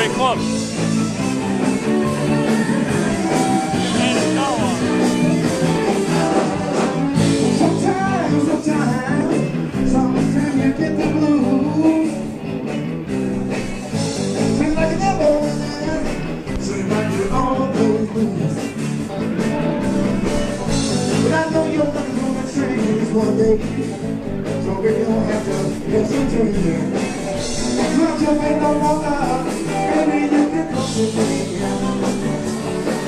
very close. One day, so we don't have to listen to you. Not your way no more love, baby, you can come to me.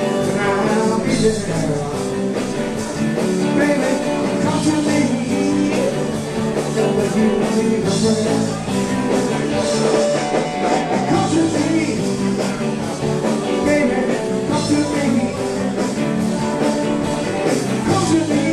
And I'll be there. Baby, come to me. So that you need a friend. Come to me. Baby, come to me. Come to me.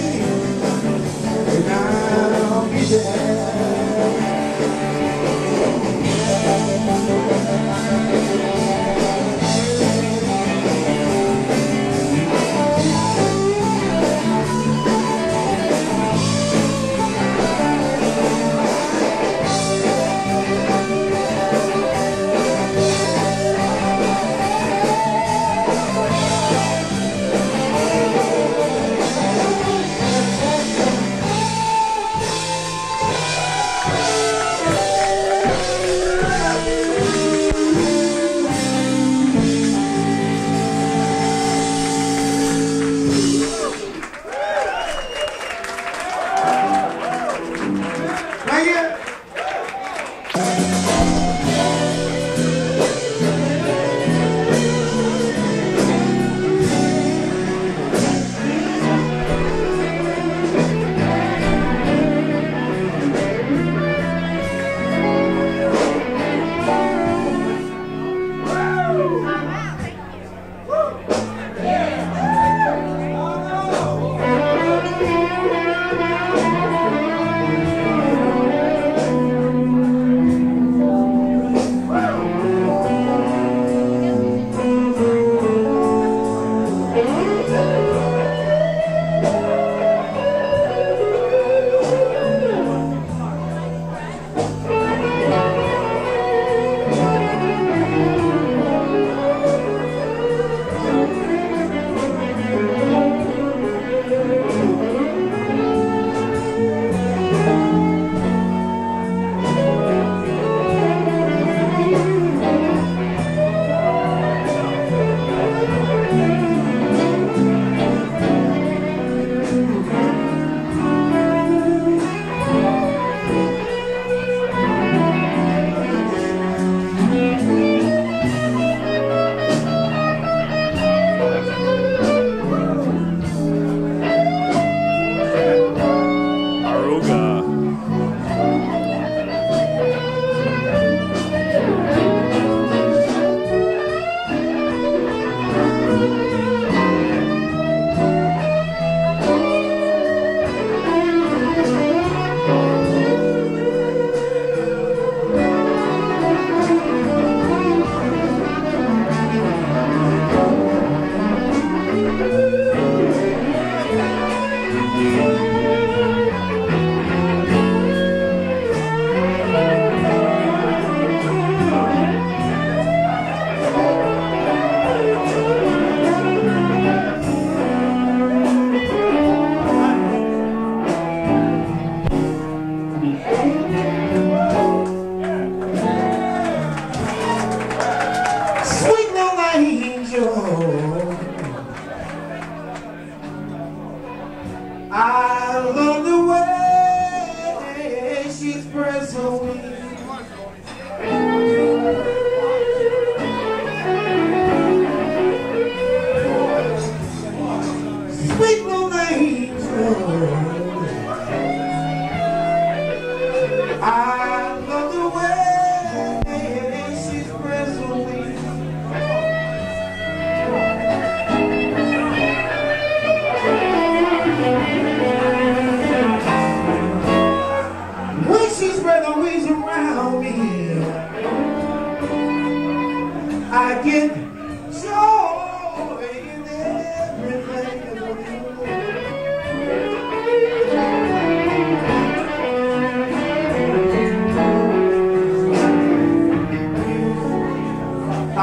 I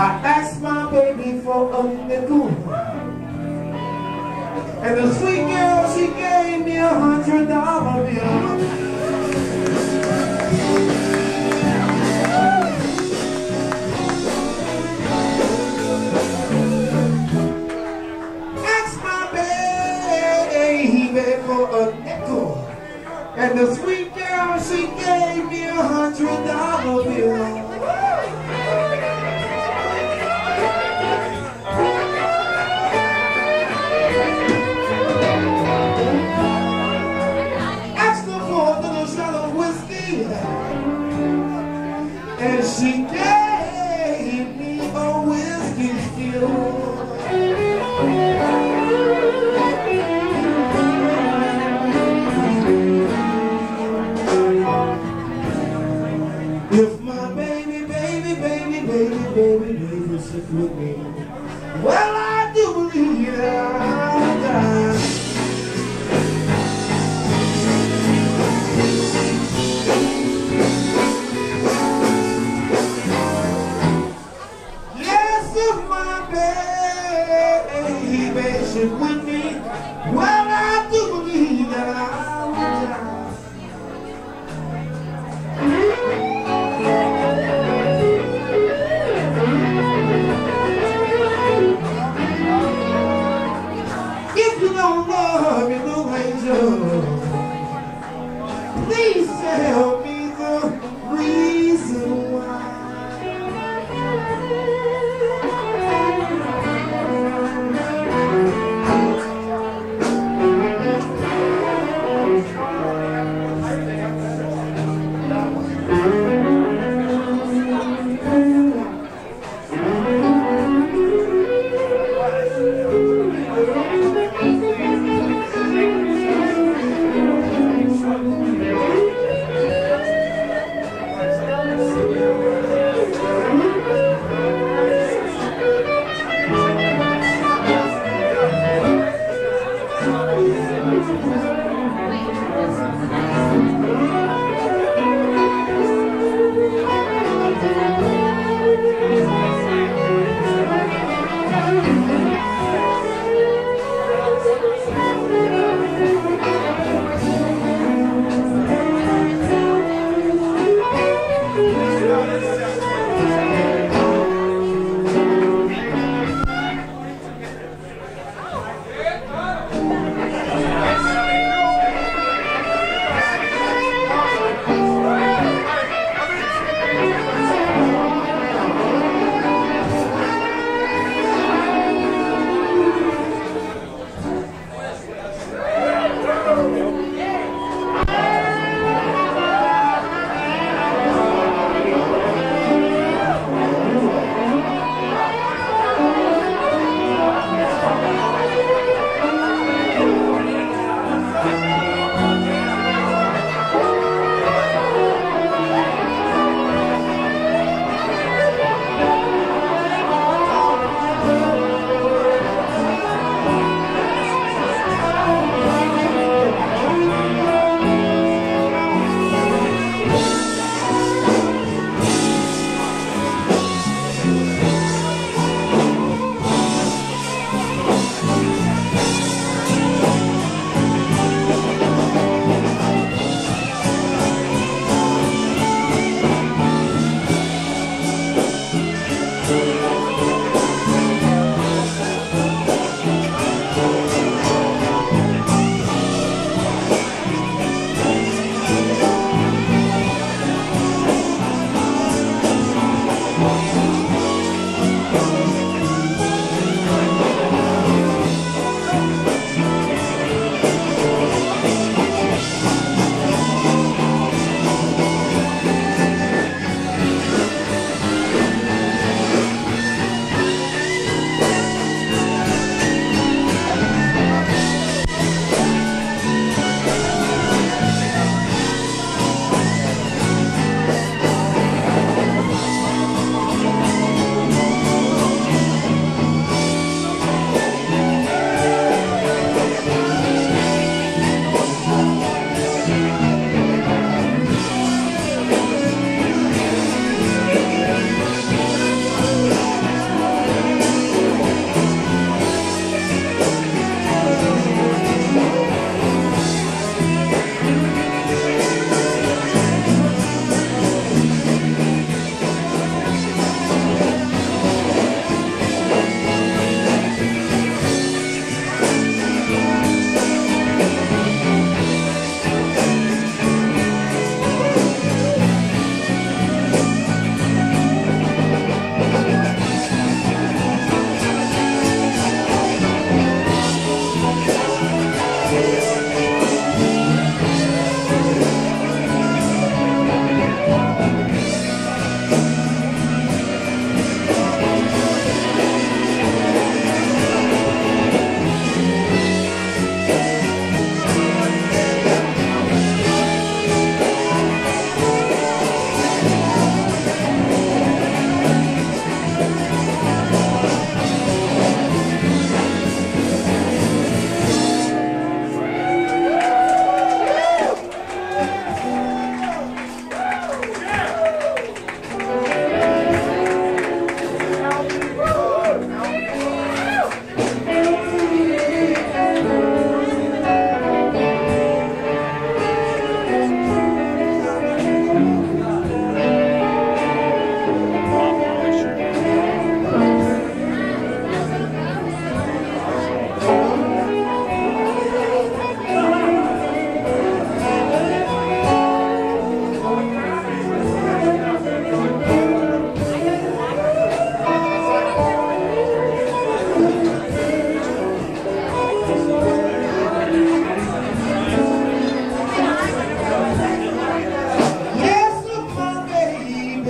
And the sweet girl, she gave me $100 bill. Asked my baby for a nickel. And the sweet girl, she gave me $100 bill. And she gave me a whiskey still. If my baby sits with me, well, I do believe I'll die. With me, well, I do believe that I will die.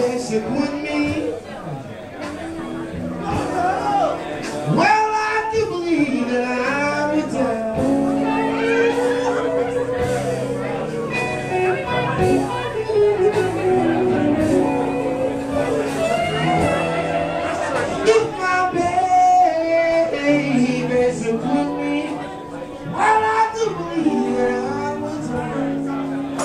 dancing with me. Oh, well, I do believe that I'm in doubt. If my baby dancing with me, well, I do believe that I'm in doubt.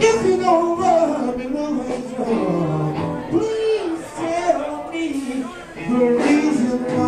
If you don't love me, please tell me the reason why.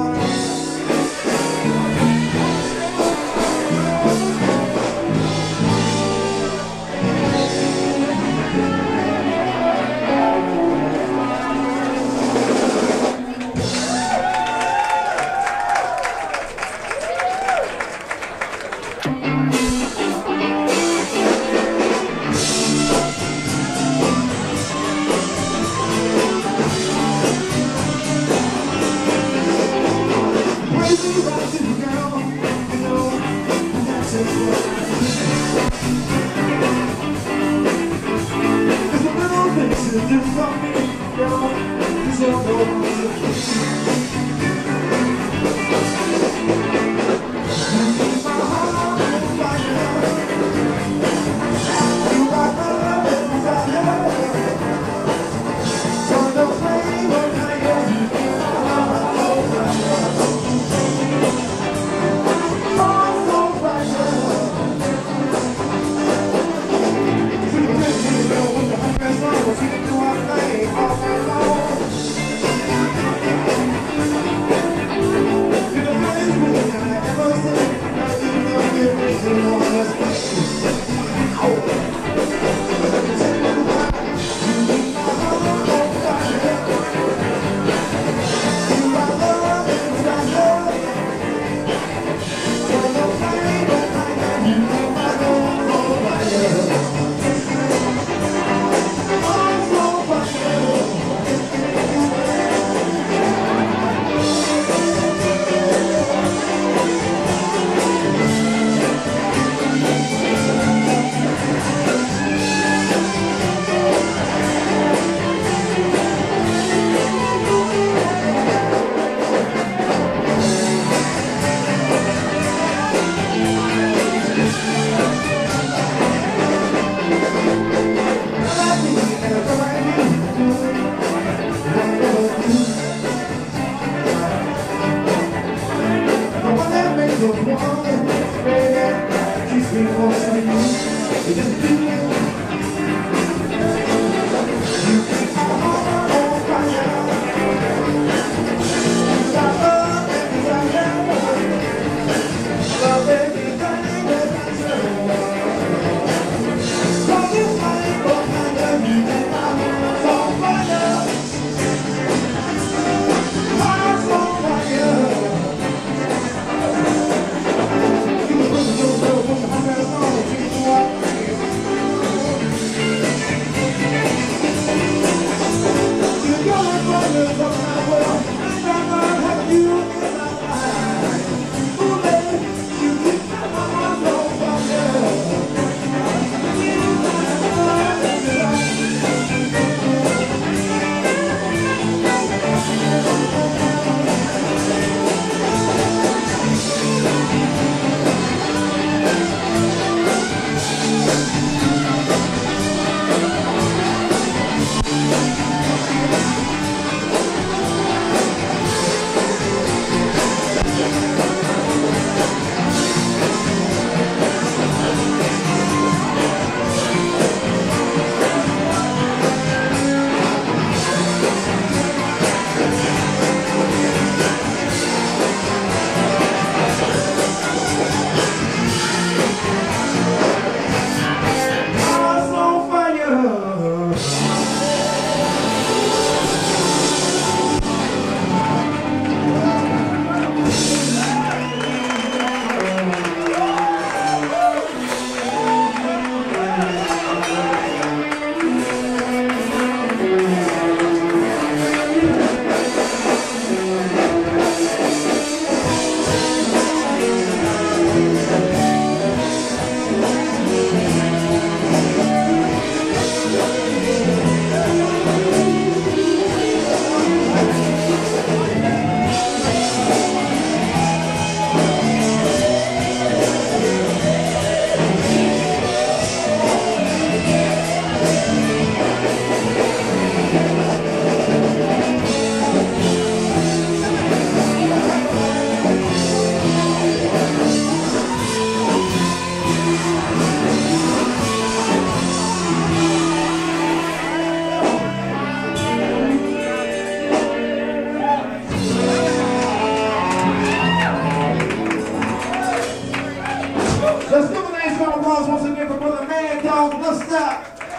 Black Dog, what's up? Yeah.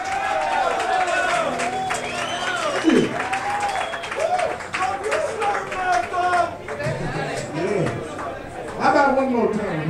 How about one more time?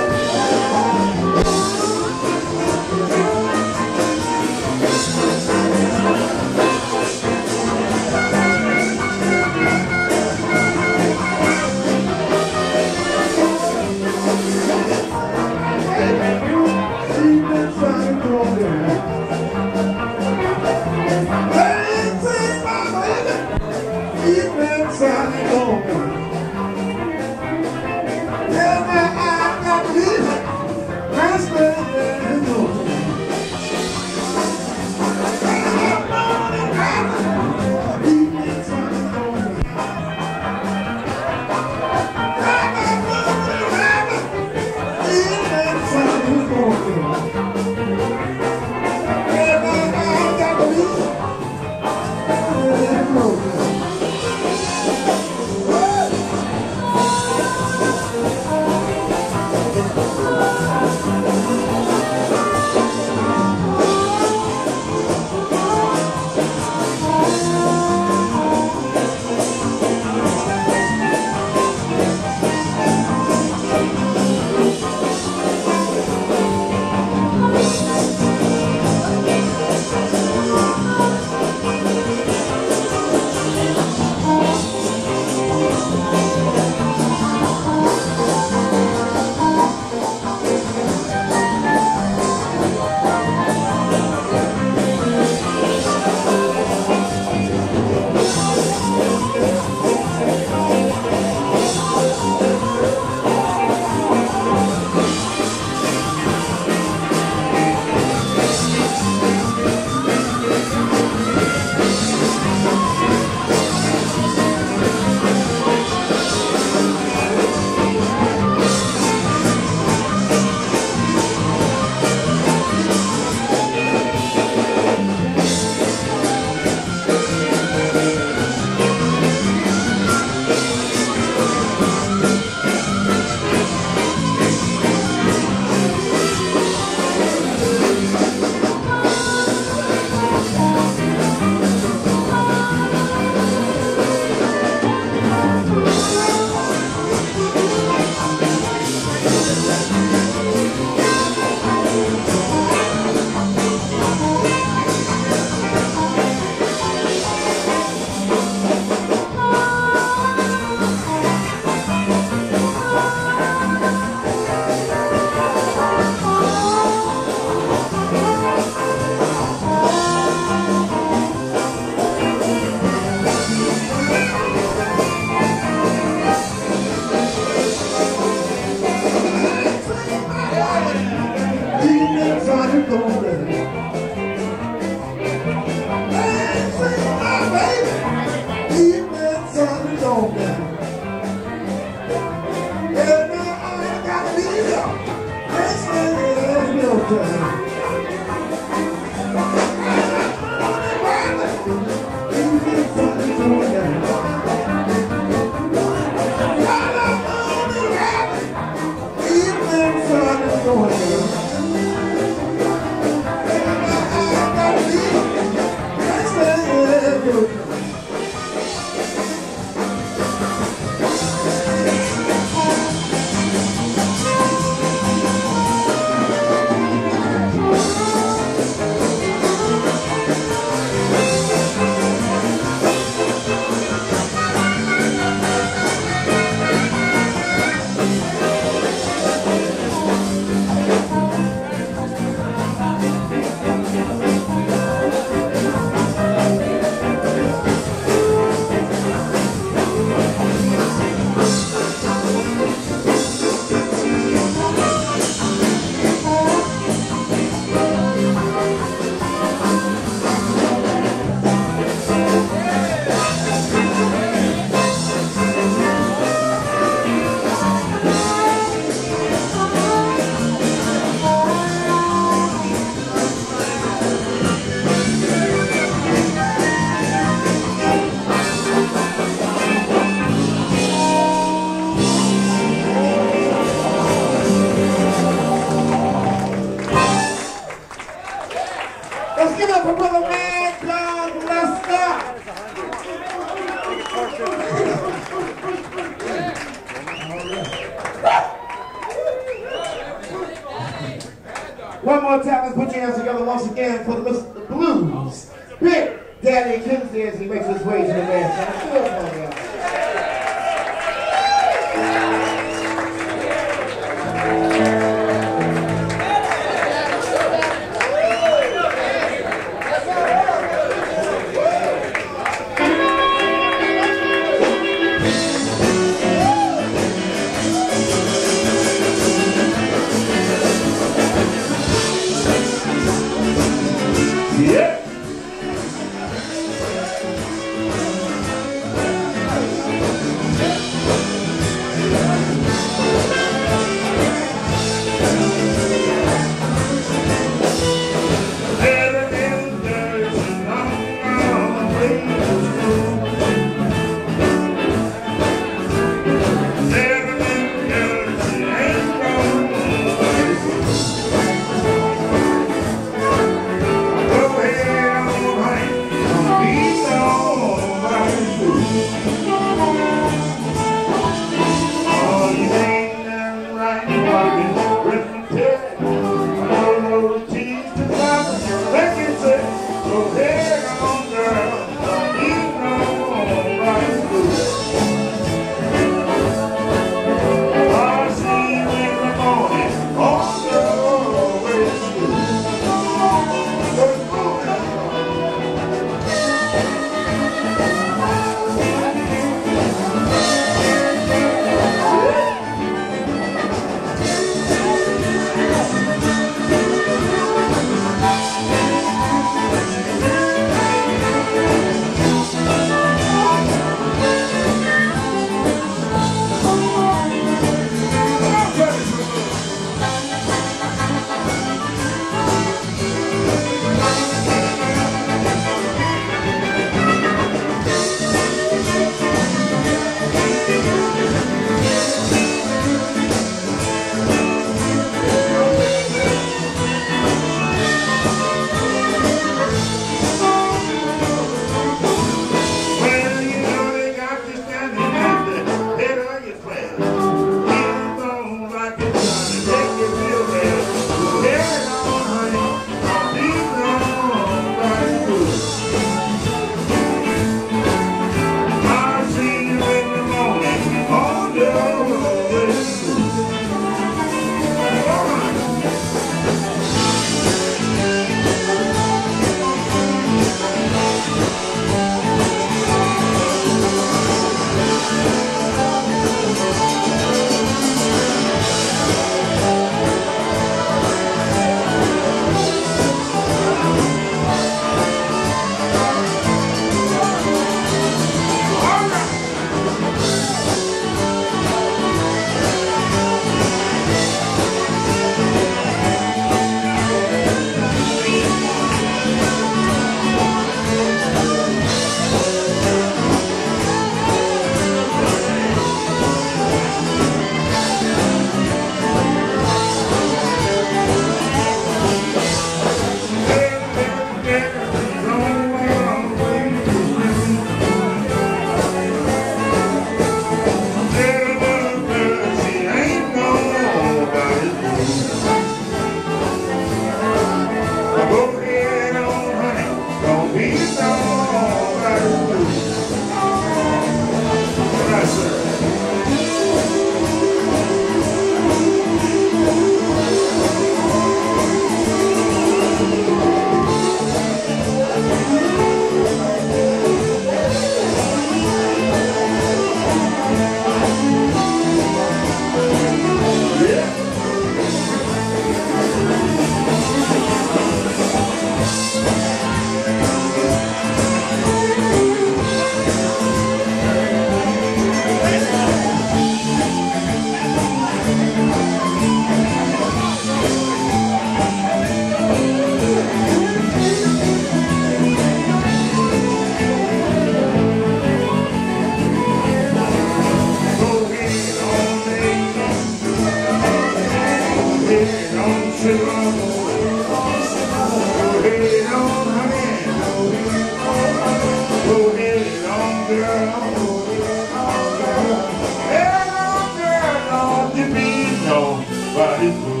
One more time, let's put your hands together once again for the Mr. Blues. Big Daddy Kimsey as he makes his way to the dance. Nobody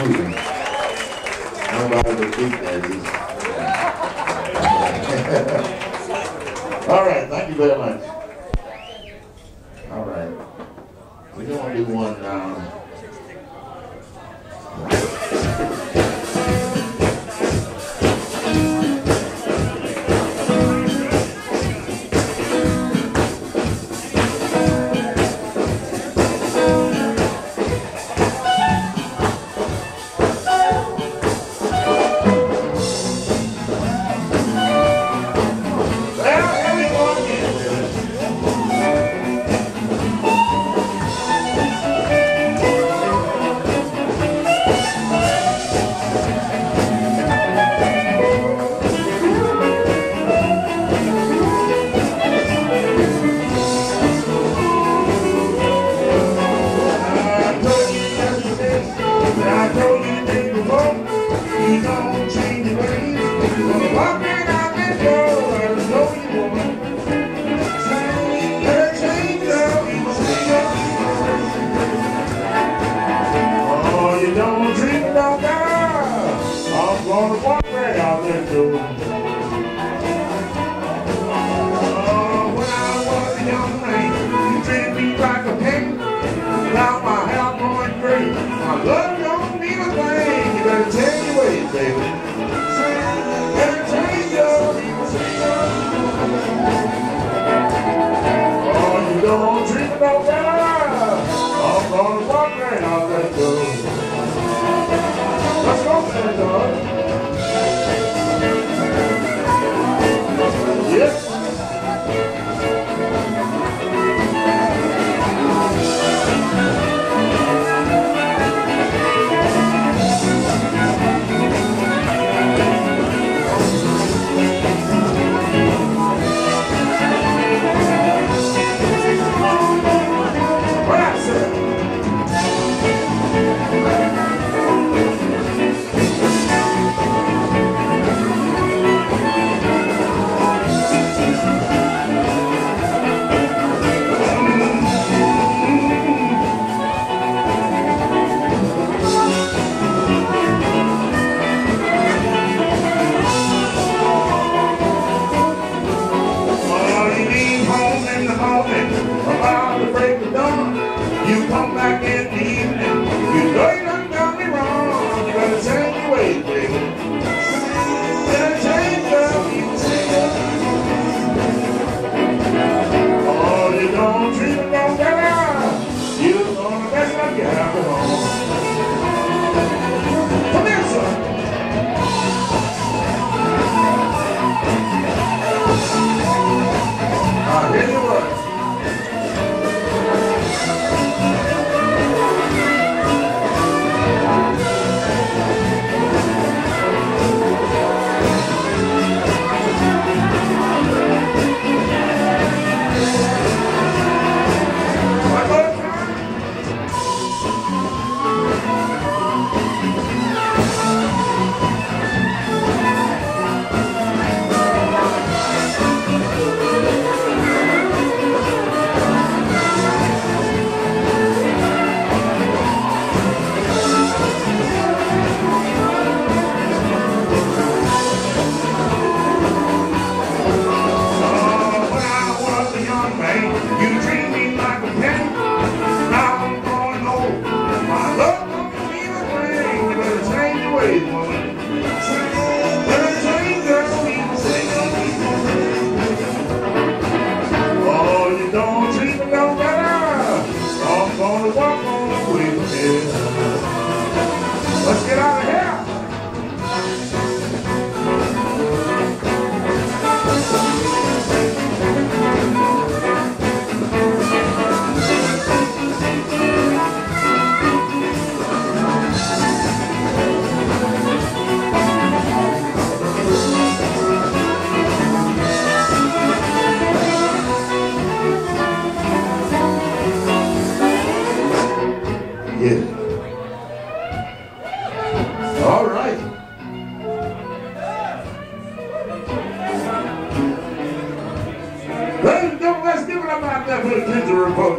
improving. Nobody would think that easy. All right, thank you very much. All right. We're going to do one now.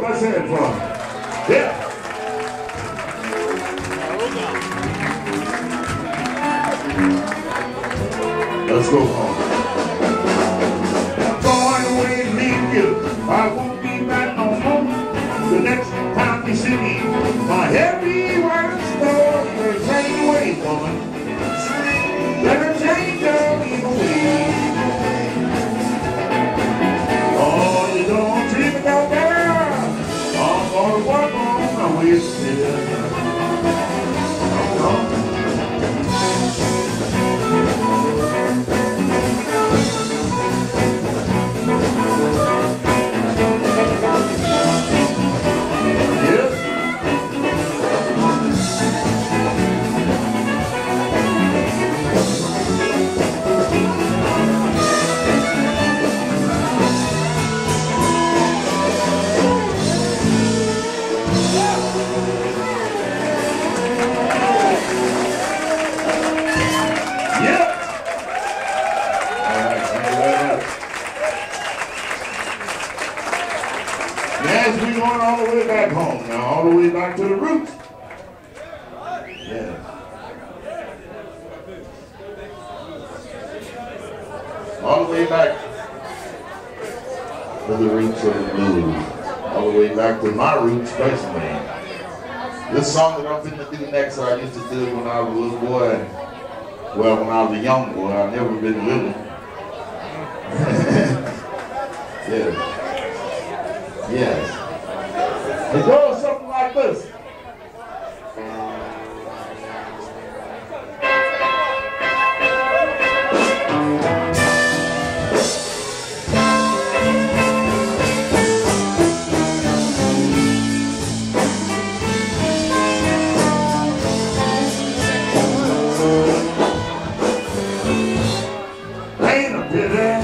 Let's hear it for him. Yeah. go home. Boy, the way I leave you, I won't be back no more. The next time you see me, my heavy words go. Let her take away, woman. Let her take her evil way. Oh, you don't treat me no better. I'm gonna work on my way. As we're going all the way back home now, all the way back to the roots. Yeah. All the way back to the roots of the blues. All the way back to my roots, basically. This song that I'm finna do next, I used to do when I was a little boy. Well, when I was a young boy, I've never been little. Yeah. Yes. It goes something like this. Ain't a pity. Hey!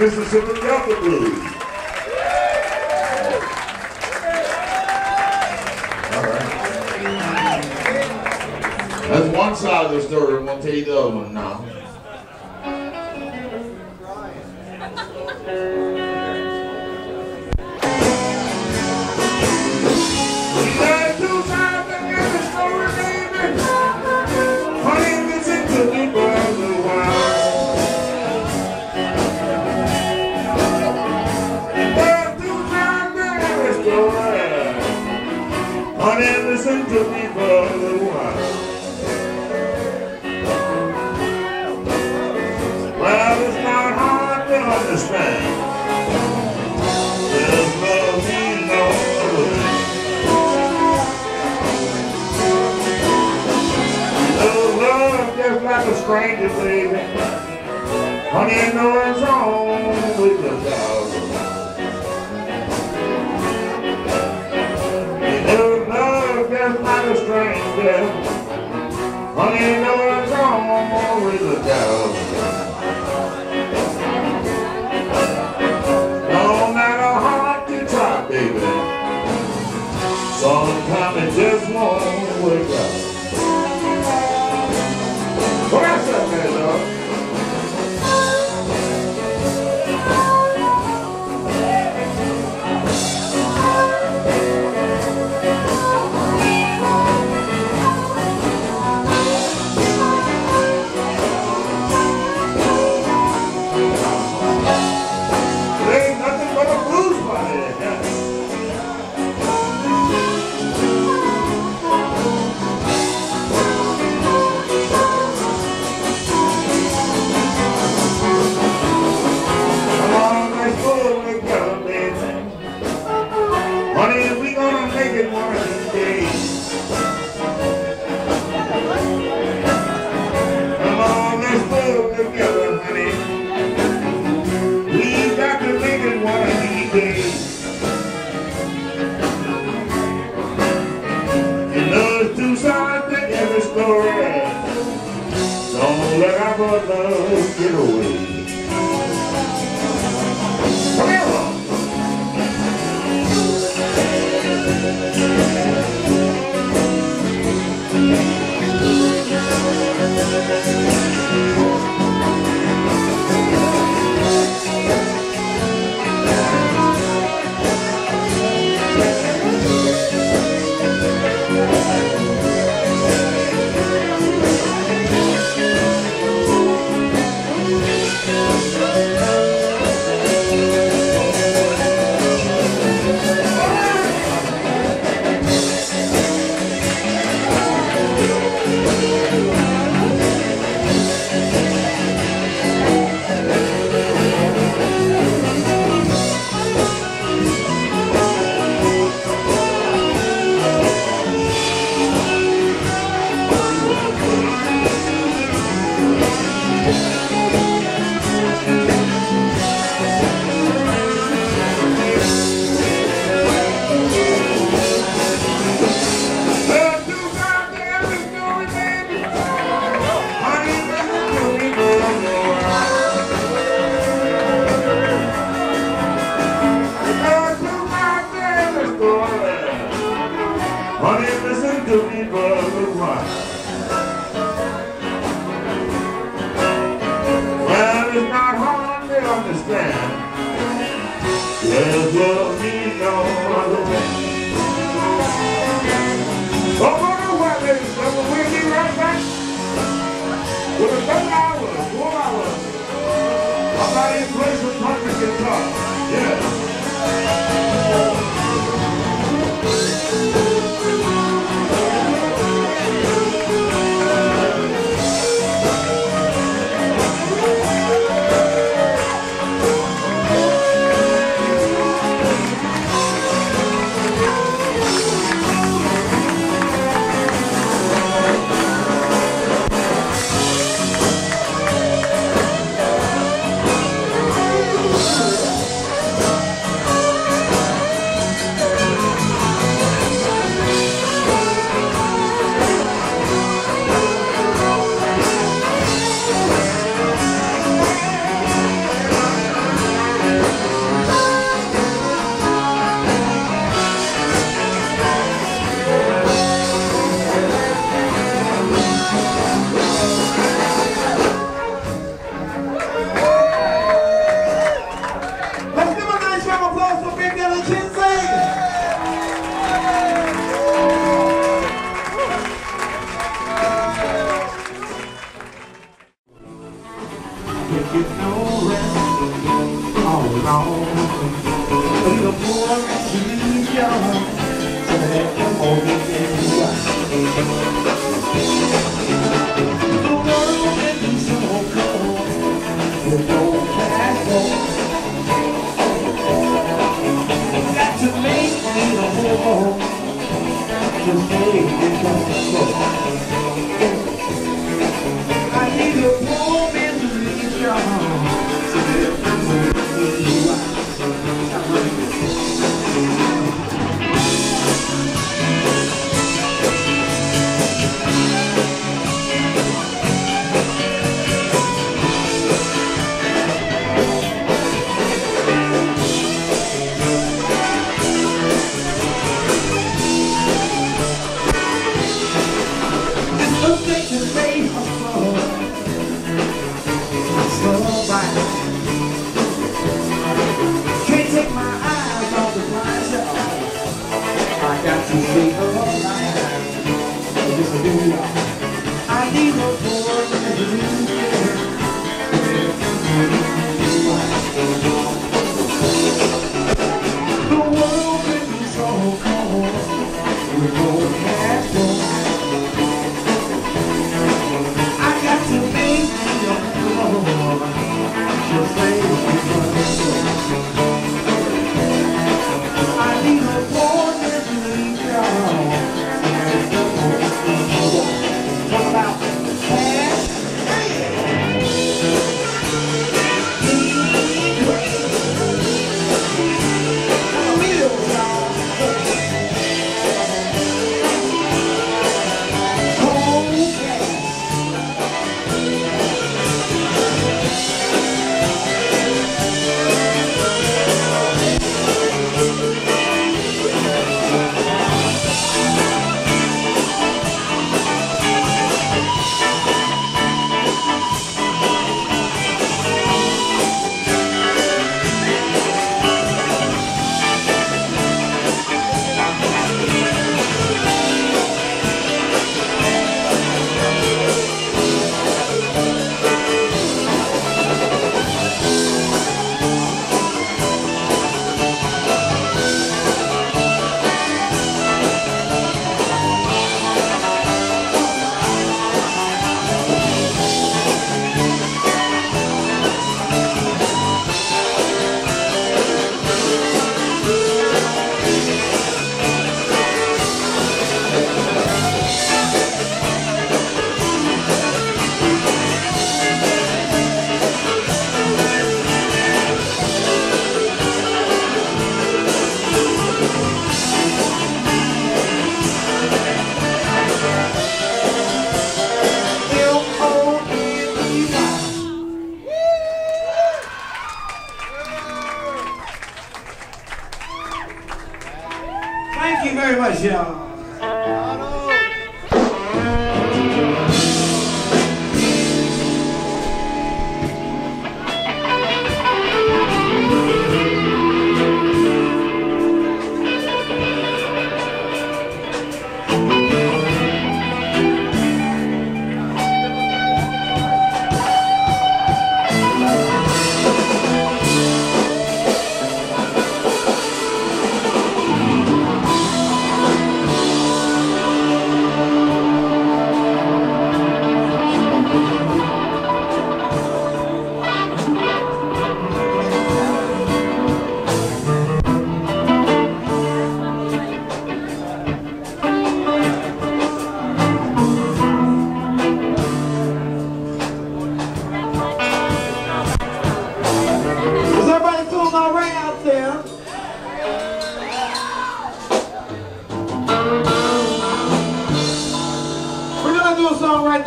Mississippi Delta Blues. All right. That's one side of the story. I'm gonna tell you the other one now. Stranger, baby, honey, I know it's wrong with the dog. You know love just like a stranger, honey, I know it's wrong with the dog. No matter how hard you try, baby, sometimes it just won't work out. Honey, listen to me for a little while. Well, it's not hard to understand. There's love me no other way. Don't go nowhere, ladies and gentlemen. We'll be right back with a 3 hours, 4 hours. Somebody play some country guitar. Yeah.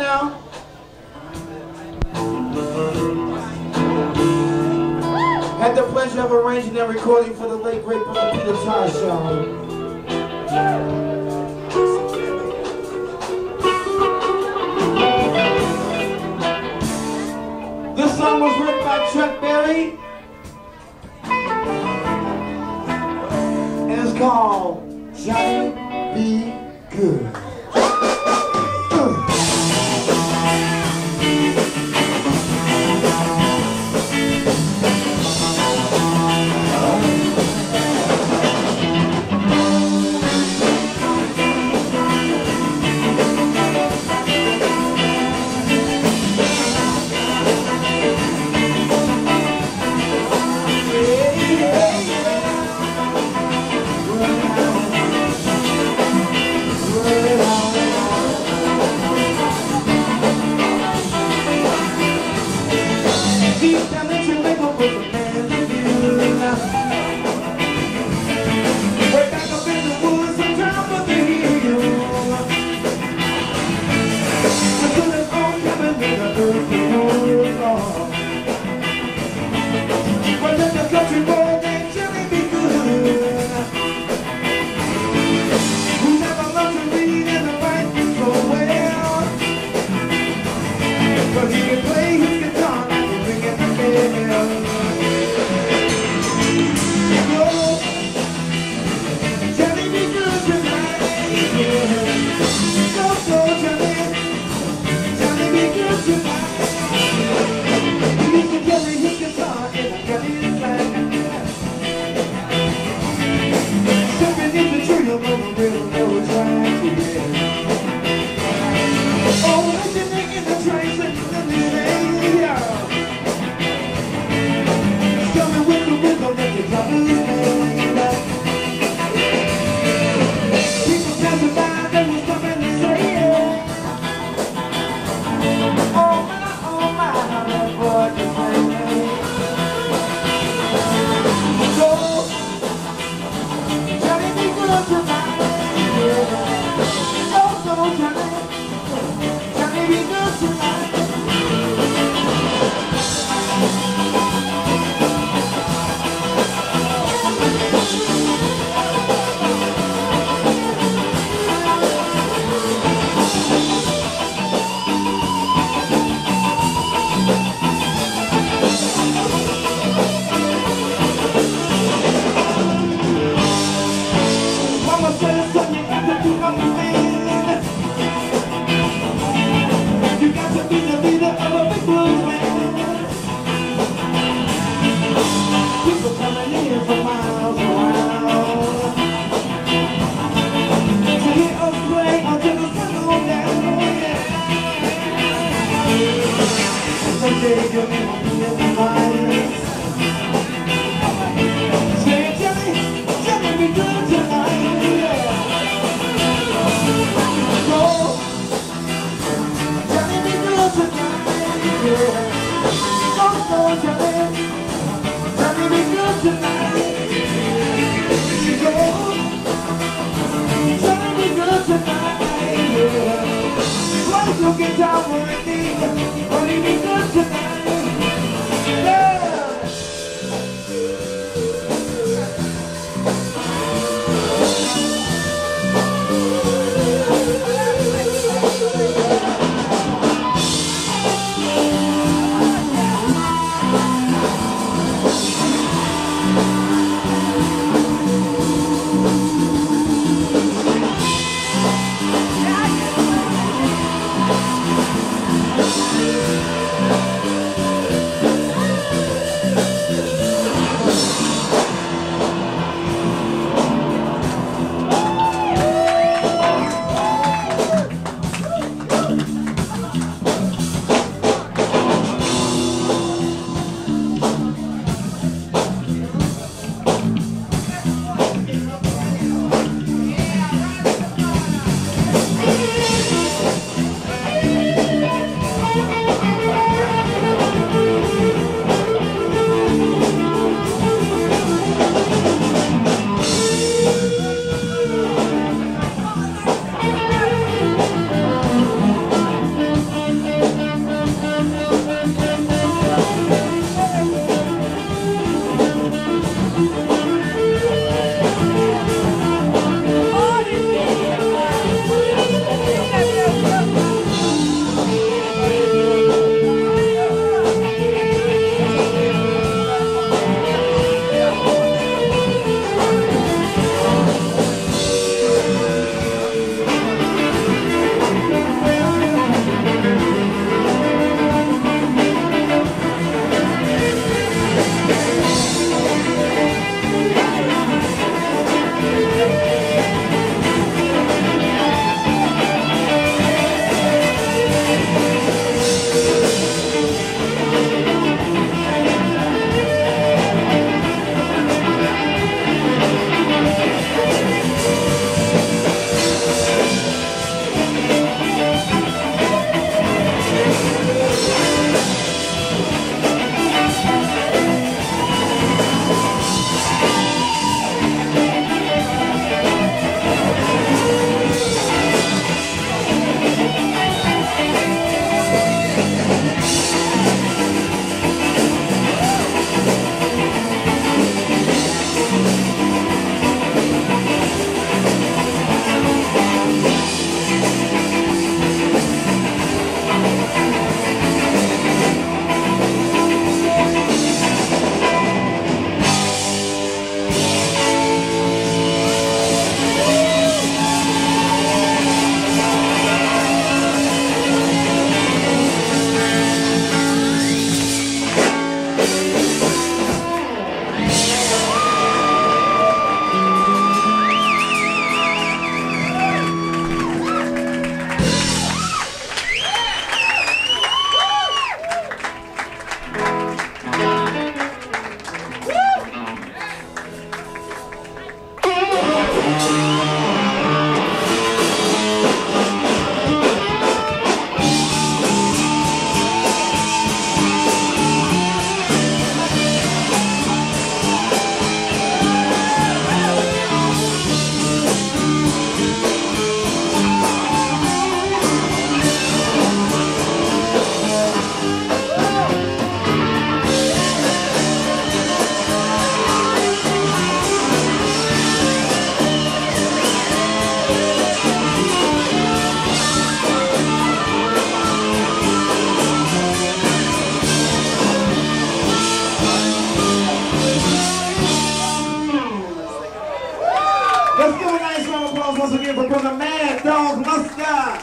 on now. Had the pleasure of arranging and recording for the late great Brother Peter Tosh. This song was written by Chuck Berry, and it's called Johnny Be Good. mad dog Mustard.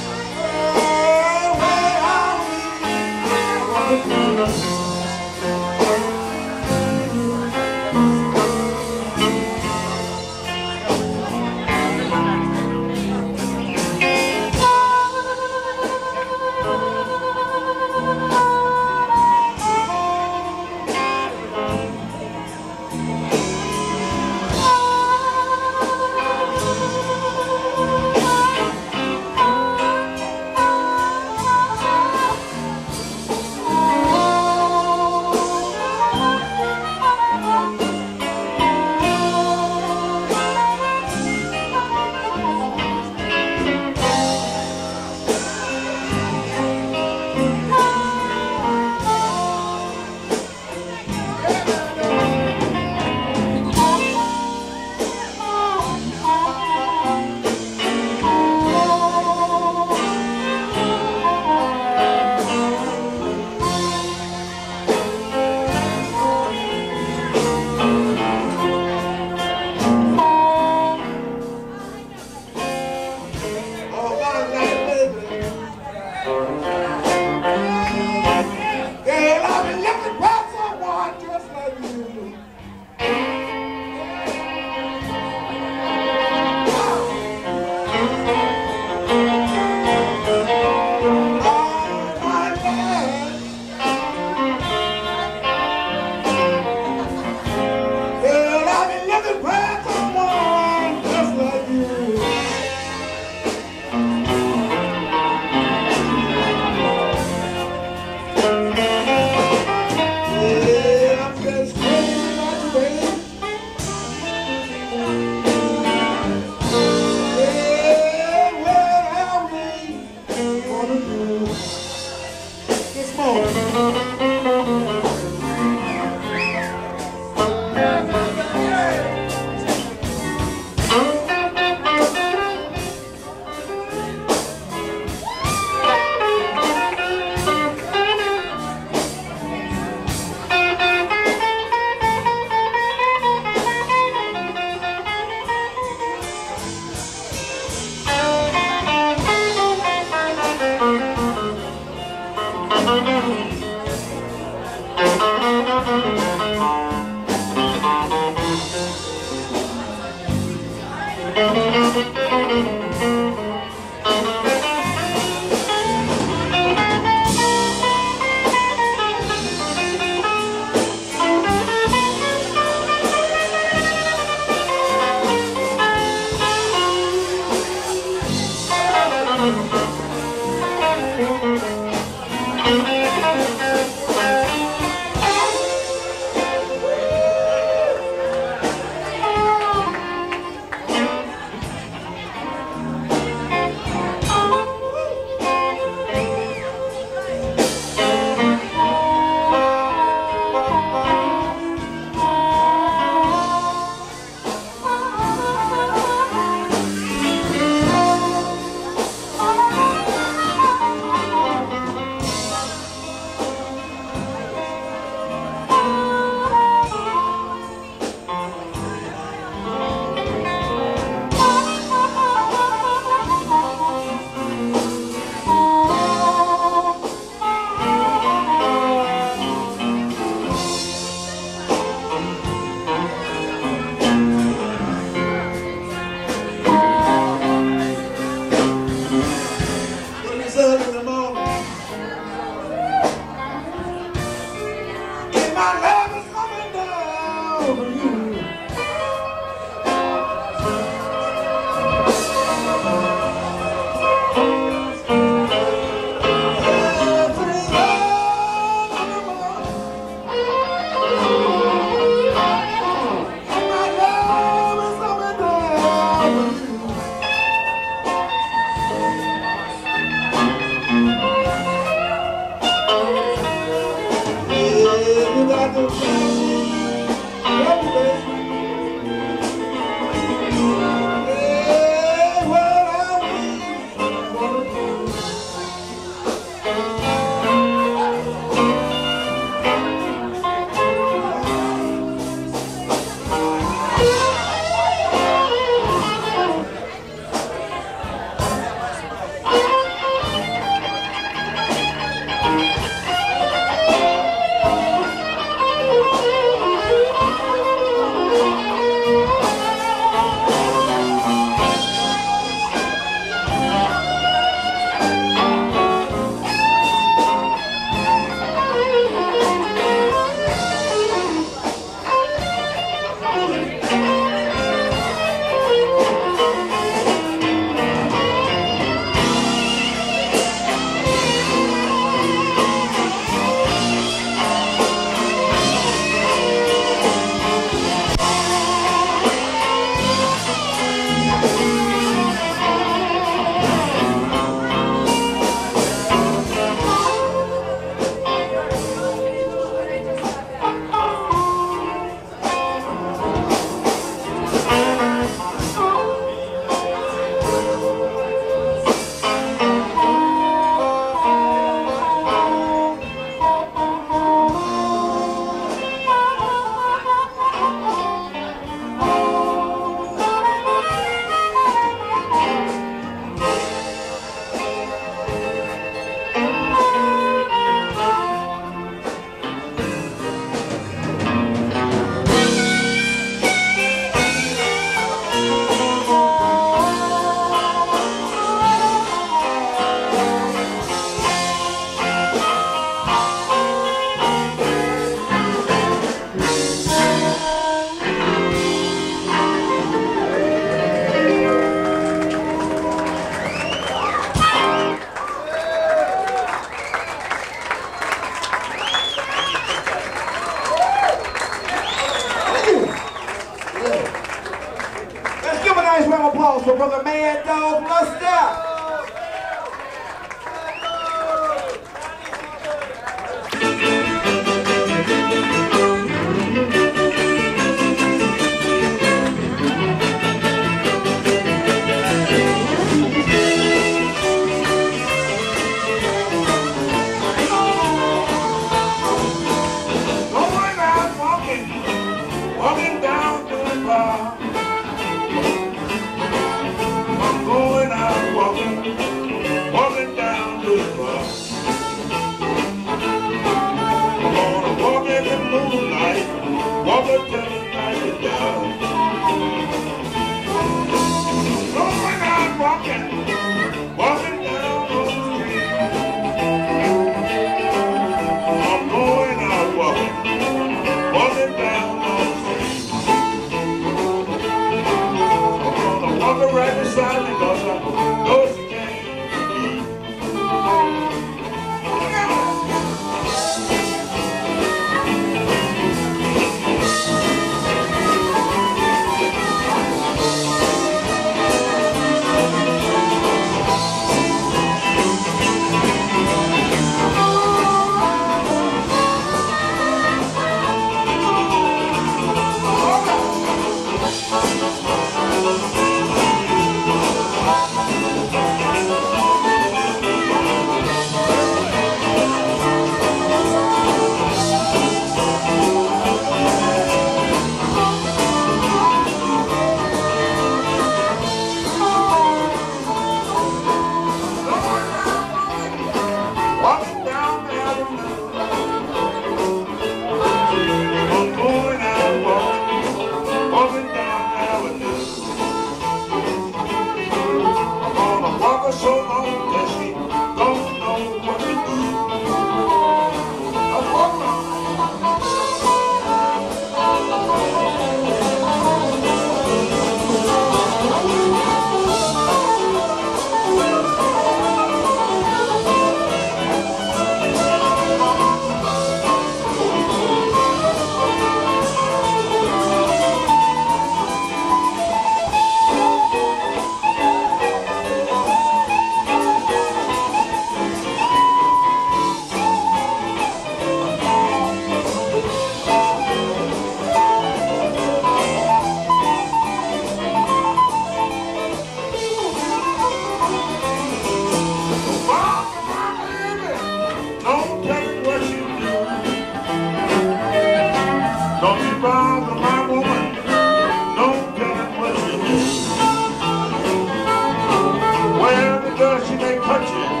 watching,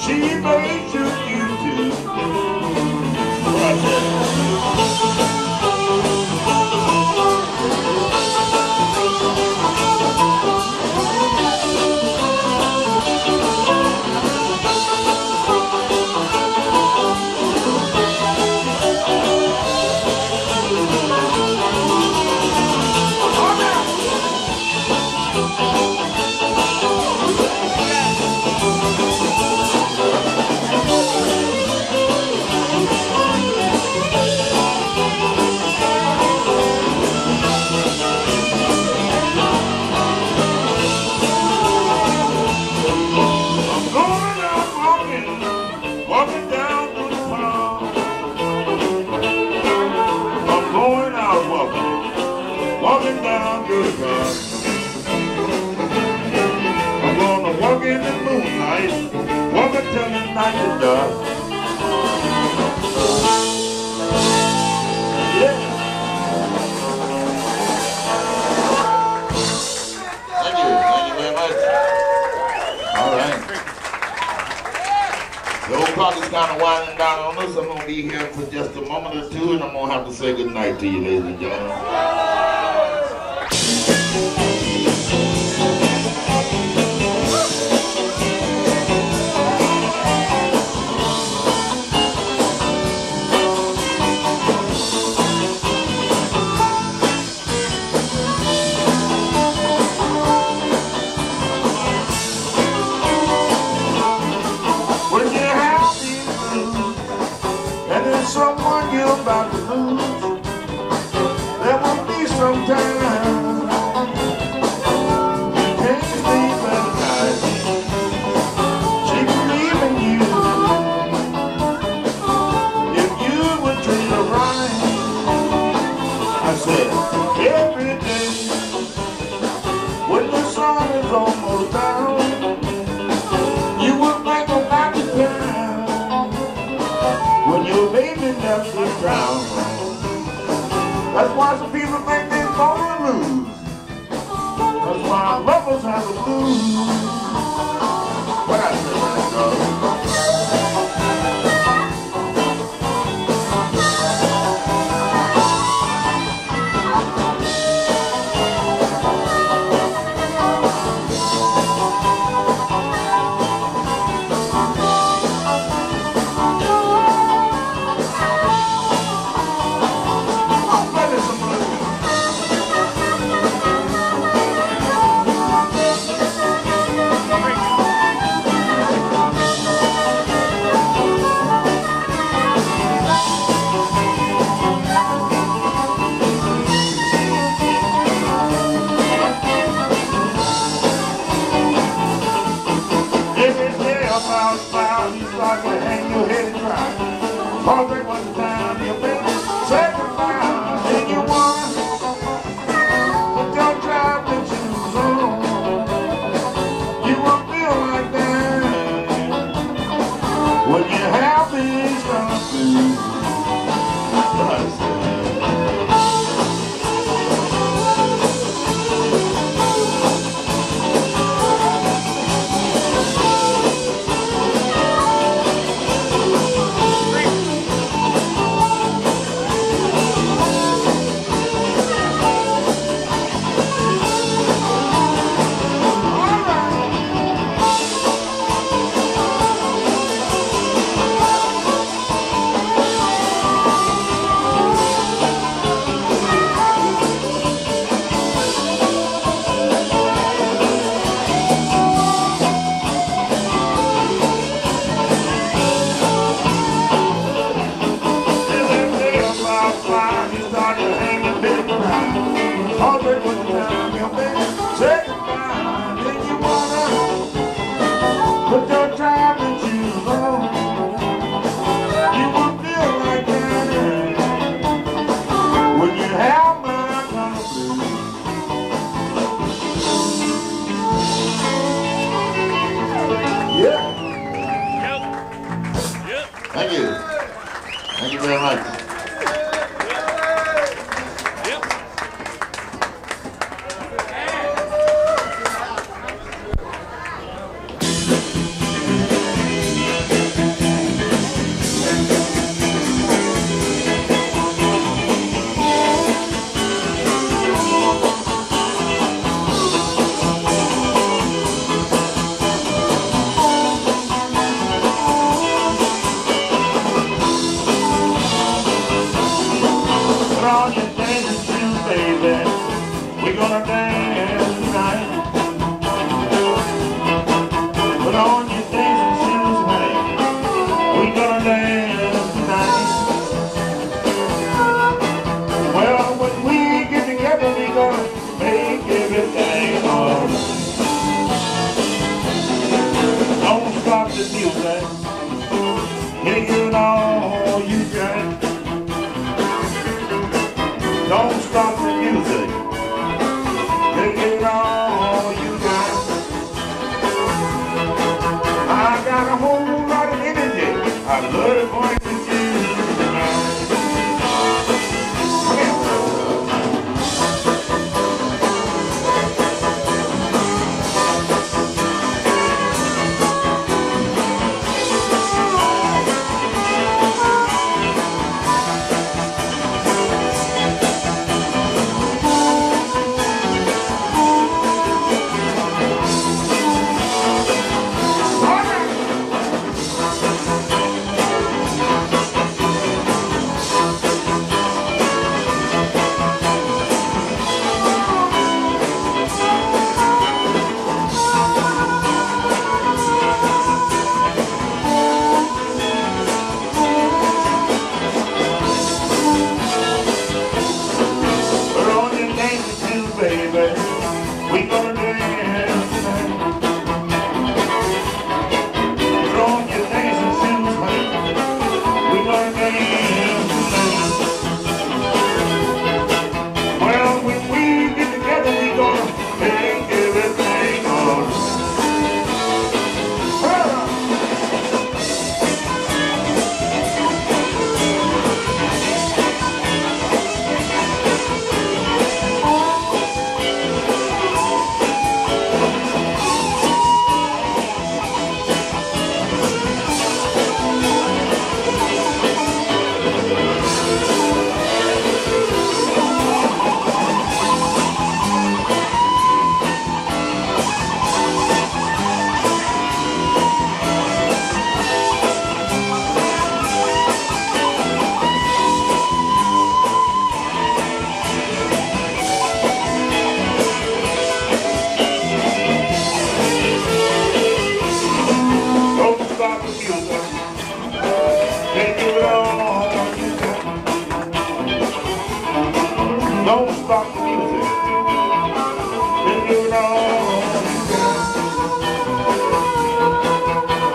she may shoot you too. Watch it. Walking down to the ground, I'm gonna walk in the moonlight, walk until the night is dark. Yeah. Thank you very much. All right. The old clock is kind of winding down on us. I'm gonna be here for just a moment or two, and I'm gonna have to say good night to you, ladies and gentlemen. Someone you're about to lose, there will be some time you can't sleep at night. She believes in you. If you would treat her right, I said every day when the sun is almost down, you would make her back to town. When your baby left the ground, that's why some people think they're gonna lose. That's why lovers have to lose. What I say when I Heartbreak was the time you've been sacrificed and you won, but don't try to choose on. You won't feel like that when you're happy and something. Thank you very much. Yep. feel that ain't good all you got. Don't stop the music, ain't good all you got. I got a whole lot of energy, I love the voice. We gonna dance tonight. Put on your dancing shoes, honey. We gonna dance tonight. Well, when we get together, we gonna make everything on. Don't stop the music. Then you know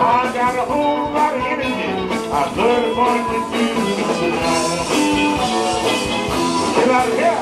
I got a whole lot of energy. I love the fun with you tonight. Get out of here.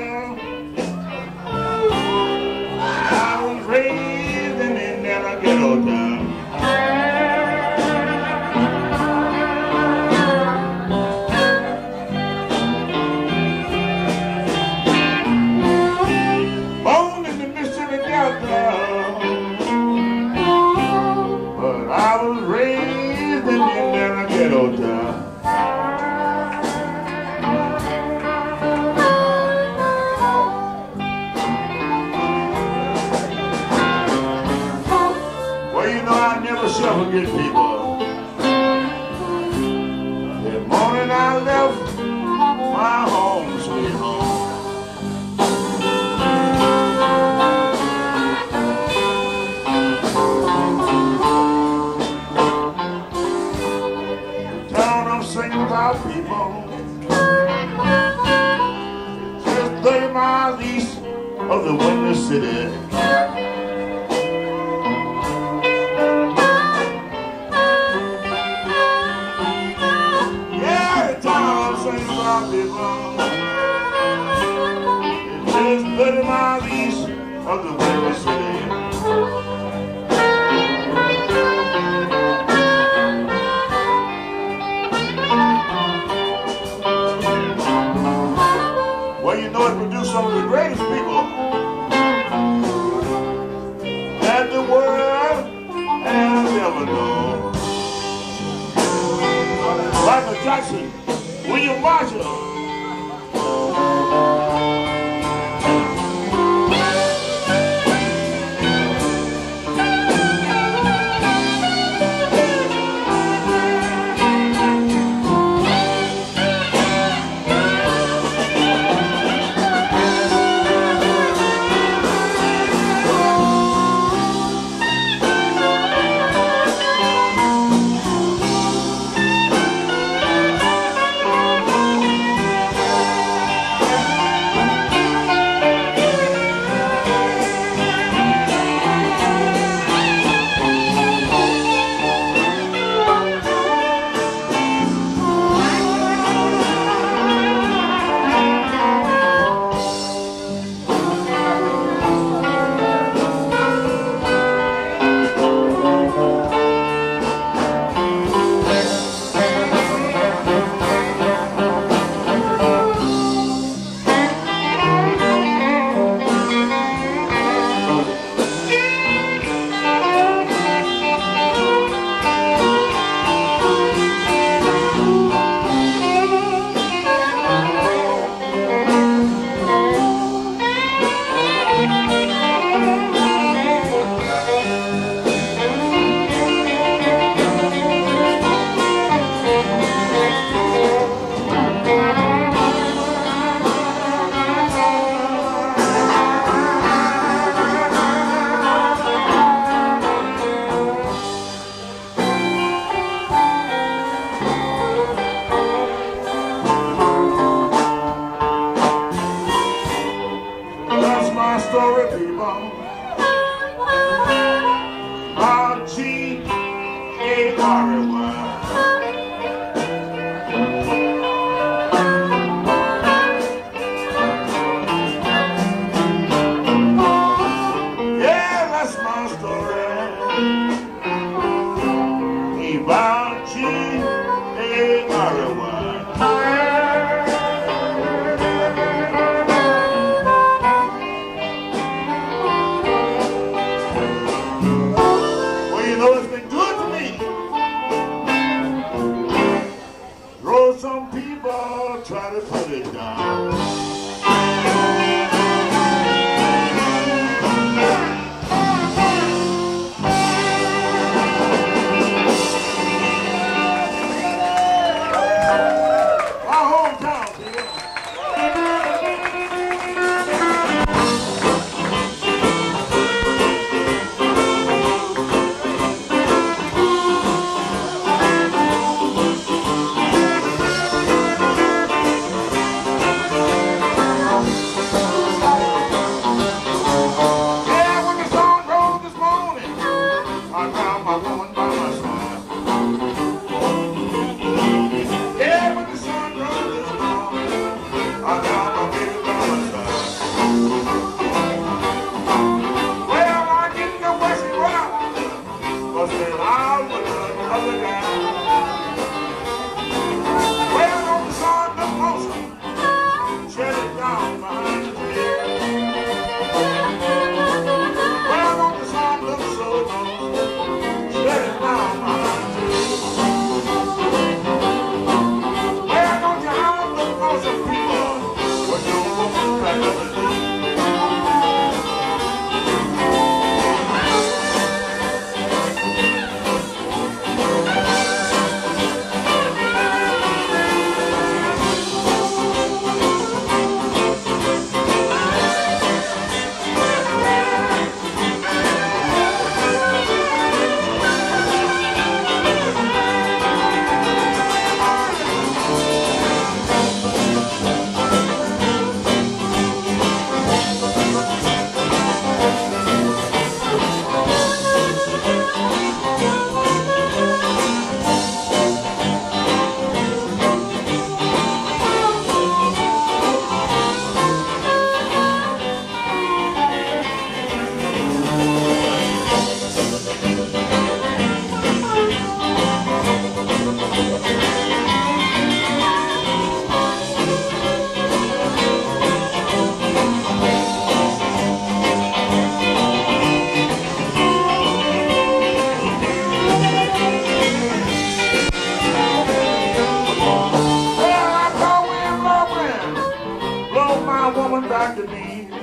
I was raised in the Indiana ghetto town. Born in the Mississippi Delta, but I was raised in the Indiana ghetto town. I never shall forget people. The morning I left my home, sweet home. The town I'm singing about people, just 30 miles east of the Winter City. It's just 30 miles east of the Winter City. Well, you know it produced some of the greatest people that the world has ever known. Michael Jackson, William Marshall, to be.